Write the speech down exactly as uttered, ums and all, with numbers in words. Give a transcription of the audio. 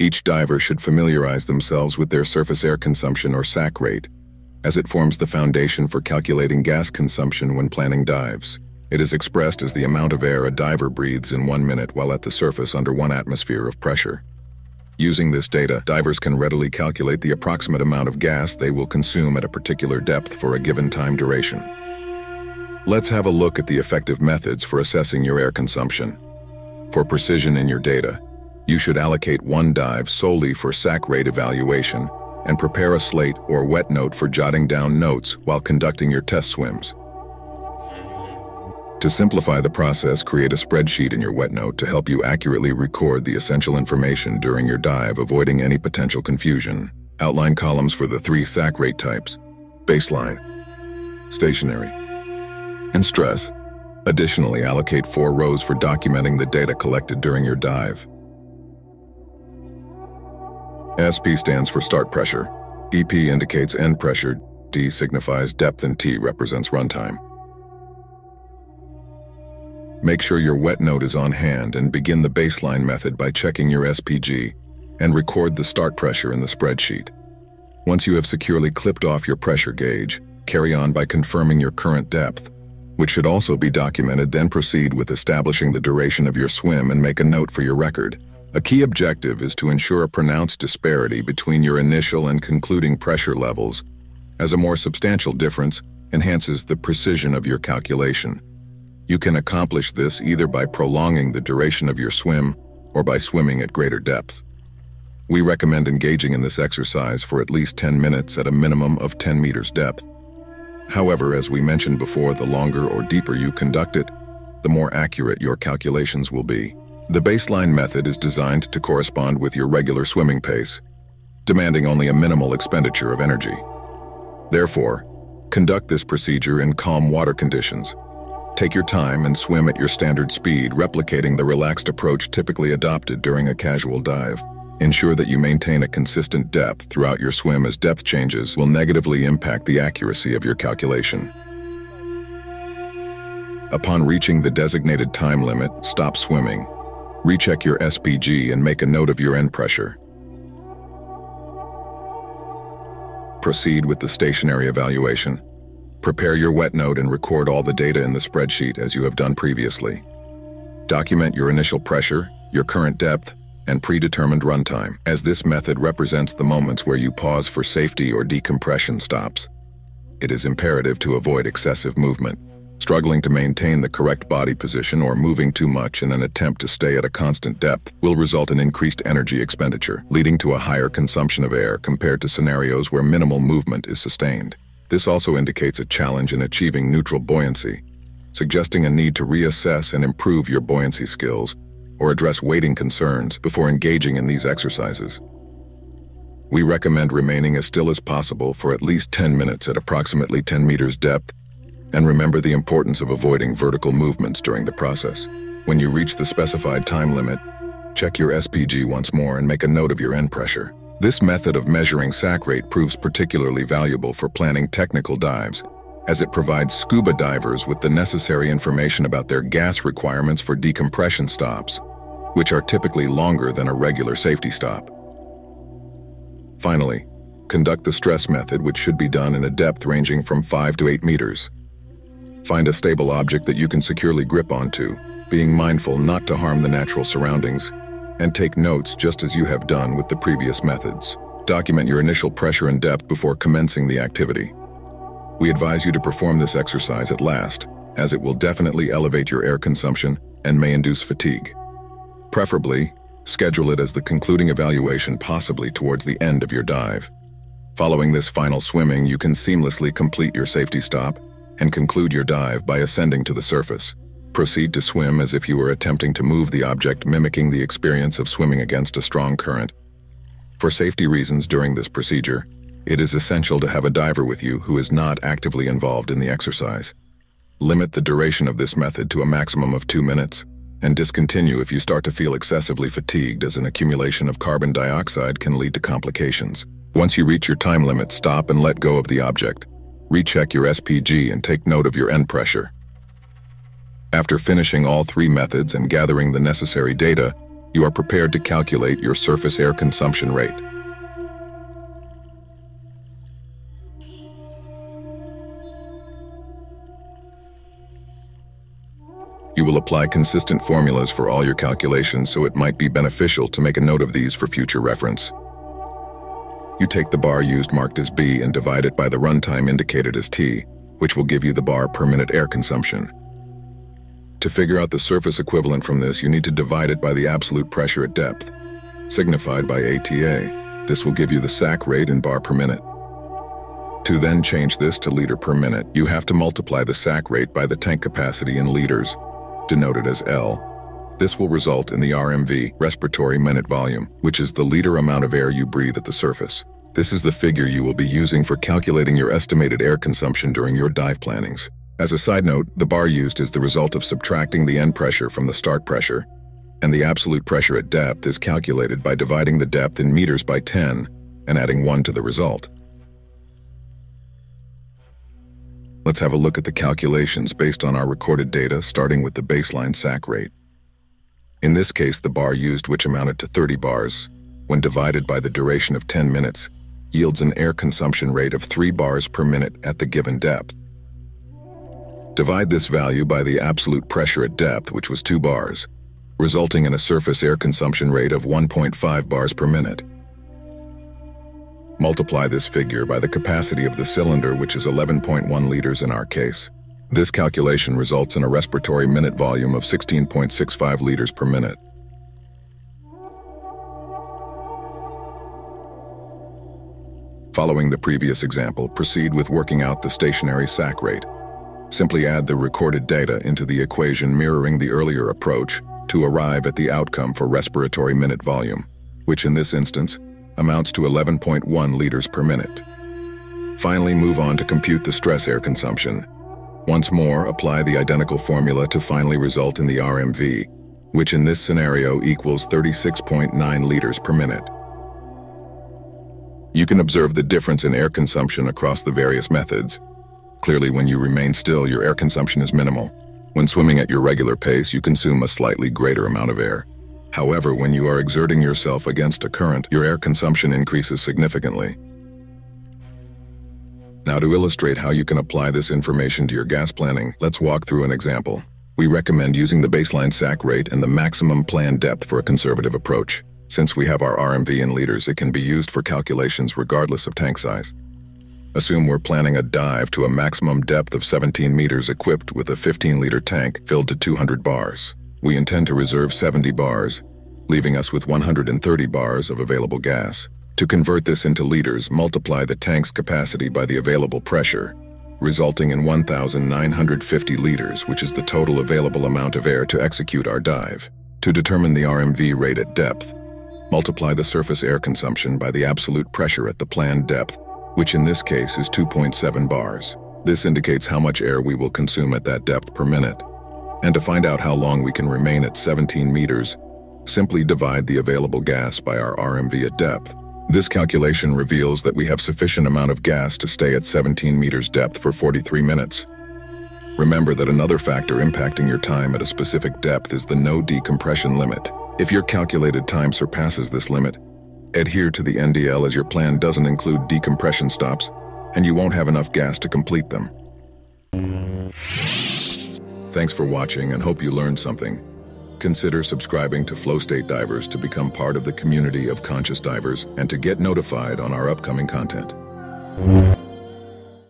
Each diver should familiarize themselves with their surface air consumption or S A C rate, as it forms the foundation for calculating gas consumption when planning dives. It is expressed as the amount of air a diver breathes in one minute while at the surface under one atmosphere of pressure. Using this data, divers can readily calculate the approximate amount of gas they will consume at a particular depth for a given time duration. Let's have a look at the effective methods for assessing your air consumption. For precision in your data, you should allocate one dive solely for S A C rate evaluation and prepare a slate or wet note for jotting down notes while conducting your test swims. To simplify the process, create a spreadsheet in your wet note to help you accurately record the essential information during your dive, avoiding any potential confusion. Outline columns for the three S A C rate types: baseline, stationary, and stress. Additionally, allocate four rows for documenting the data collected during your dive. S P stands for start pressure, E P indicates end pressure, D signifies depth, and T represents runtime. Make sure your wet note is on hand and begin the baseline method by checking your S P G and record the start pressure in the spreadsheet. Once you have securely clipped off your pressure gauge, carry on by confirming your current depth, which should also be documented, then proceed with establishing the duration of your swim and make a note for your record. A key objective is to ensure a pronounced disparity between your initial and concluding pressure levels, as a more substantial difference enhances the precision of your calculation. You can accomplish this either by prolonging the duration of your swim or by swimming at greater depths. We recommend engaging in this exercise for at least ten minutes at a minimum of ten meters depth. However, as we mentioned before, the longer or deeper you conduct it, the more accurate your calculations will be. The baseline method is designed to correspond with your regular swimming pace, demanding only a minimal expenditure of energy. Therefore, conduct this procedure in calm water conditions. Take your time and swim at your standard speed, replicating the relaxed approach typically adopted during a casual dive. Ensure that you maintain a consistent depth throughout your swim, as depth changes will negatively impact the accuracy of your calculation. Upon reaching the designated time limit, stop swimming, recheck your S P G, and make a note of your end pressure. Proceed with the stationary evaluation. Prepare your wet note and record all the data in the spreadsheet as you have done previously. Document your initial pressure, your current depth, and predetermined runtime, as this method represents the moments where you pause for safety or decompression stops. It is imperative to avoid excessive movement. Struggling to maintain the correct body position or moving too much in an attempt to stay at a constant depth will result in increased energy expenditure, leading to a higher consumption of air compared to scenarios where minimal movement is sustained. This also indicates a challenge in achieving neutral buoyancy, suggesting a need to reassess and improve your buoyancy skills or address weighting concerns before engaging in these exercises. We recommend remaining as still as possible for at least ten minutes at approximately ten meters depth, and remember the importance of avoiding vertical movements during the process. When you reach the specified time limit, check your S P G once more and make a note of your end pressure. This method of measuring S A C rate proves particularly valuable for planning technical dives, as it provides scuba divers with the necessary information about their gas requirements for decompression stops, which are typically longer than a regular safety stop. Finally, conduct the stress method, which should be done in a depth ranging from five to eight meters. Find a stable object that you can securely grip onto, being mindful not to harm the natural surroundings, and take notes just as you have done with the previous methods. Document your initial pressure and depth before commencing the activity. We advise you to perform this exercise at last, as it will definitely elevate your air consumption and may induce fatigue. Preferably, schedule it as the concluding evaluation, possibly towards the end of your dive. Following this final swimming, you can seamlessly complete your safety stop and conclude your dive by ascending to the surface. Proceed to swim as if you were attempting to move the object, mimicking the experience of swimming against a strong current. For safety reasons during this procedure, it is essential to have a diver with you who is not actively involved in the exercise. Limit the duration of this method to a maximum of two minutes, and discontinue if you start to feel excessively fatigued, as an accumulation of carbon dioxide can lead to complications. Once you reach your time limit, stop and let go of the object. Recheck your S P G and take note of your end pressure. After finishing all three methods and gathering the necessary data, you are prepared to calculate your surface air consumption rate. You will apply consistent formulas for all your calculations, so it might be beneficial to make a note of these for future reference. You take the bar used marked as B and divide it by the runtime indicated as T, which will give you the bar per minute air consumption. To figure out the surface equivalent from this, you need to divide it by the absolute pressure at depth, signified by A T A. This will give you the S A C rate in bar per minute. To then change this to liter per minute, you have to multiply the S A C rate by the tank capacity in liters, denoted as L. This will result in the R M V, respiratory minute volume, which is the liter amount of air you breathe at the surface. This is the figure you will be using for calculating your estimated air consumption during your dive plannings. As a side note, the bar used is the result of subtracting the end pressure from the start pressure, and the absolute pressure at depth is calculated by dividing the depth in meters by ten and adding one to the result. Let's have a look at the calculations based on our recorded data, starting with the baseline S A C rate. In this case, the bar used, which amounted to thirty bars, when divided by the duration of ten minutes, yields an air consumption rate of three bars per minute at the given depth. Divide this value by the absolute pressure at depth, which was two bars, resulting in a surface air consumption rate of one point five bars per minute. Multiply this figure by the capacity of the cylinder, which is eleven point one liters in our case. This calculation results in a respiratory minute volume of sixteen point six five liters per minute. Following the previous example, proceed with working out the stationary S A C rate. Simply add the recorded data into the equation mirroring the earlier approach to arrive at the outcome for respiratory minute volume, which in this instance amounts to eleven point one liters per minute. Finally, move on to compute the stress air consumption. Once more, apply the identical formula to finally result in the R M V, which in this scenario equals thirty-six point nine liters per minute. You can observe the difference in air consumption across the various methods. Clearly, when you remain still, your air consumption is minimal. When swimming at your regular pace, you consume a slightly greater amount of air. However, when you are exerting yourself against a current, your air consumption increases significantly. Now, to illustrate how you can apply this information to your gas planning, let's walk through an example. We recommend using the baseline S A C rate and the maximum planned depth for a conservative approach. Since we have our R M V in liters, it can be used for calculations regardless of tank size. Assume we're planning a dive to a maximum depth of seventeen meters equipped with a fifteen liter tank filled to two hundred bars. We intend to reserve seventy bars, leaving us with one hundred thirty bars of available gas. To convert this into liters, multiply the tank's capacity by the available pressure, resulting in one thousand nine hundred fifty liters, which is the total available amount of air to execute our dive. To determine the R M V rate at depth, multiply the surface air consumption by the absolute pressure at the planned depth, which in this case is two point seven bars. This indicates how much air we will consume at that depth per minute. And to find out how long we can remain at seventeen meters, simply divide the available gas by our R M V at depth. This calculation reveals that we have sufficient amount of gas to stay at seventeen meters depth for forty-three minutes. Remember that another factor impacting your time at a specific depth is the no decompression limit. If your calculated time surpasses this limit, adhere to the N D L, as your plan doesn't include decompression stops and you won't have enough gas to complete them. Thanks for watching and hope you learned something. Consider subscribing to Flow State Divers to become part of the community of conscious divers and to get notified on our upcoming content.